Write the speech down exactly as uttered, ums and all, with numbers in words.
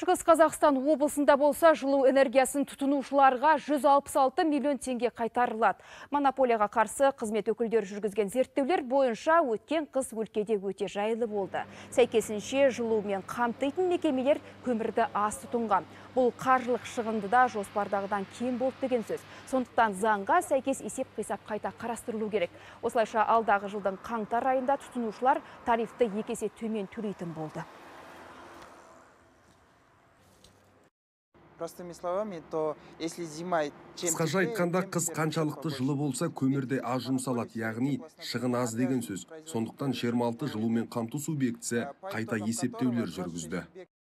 Шығыс Қазақстан облысында болса, жылу энергиясын тұтынушыларға жүз алпыс алты миллион теңге қайтарылады. Монополияға қарсы қызмет өкілдері жүргізген зерттеулер бойынша өткен қыс өлкеде өте жайлы болды. Сәйкесінше жылумен қамтитын мекемелер көмірді аз тұтынған. Бұл қаржылық шығынды да жоспардағыдан кем болды деген сөз. Сондықтан заңға сәйкес есеп-қисап қайта қарастырылу керек. Осылайша алдағы жылдың қаңтар айында тұтынушылар тарифті екі есе төмен төлейтін болды. Қысқаша айтқанда, қыс қаншалықты жылы болса, көмірде аз жұмсалады, яғни шығын аз деген сөз. Сондықтан жиырма алты жылумен қамту субъектісі қайта есептеулер жүргізді.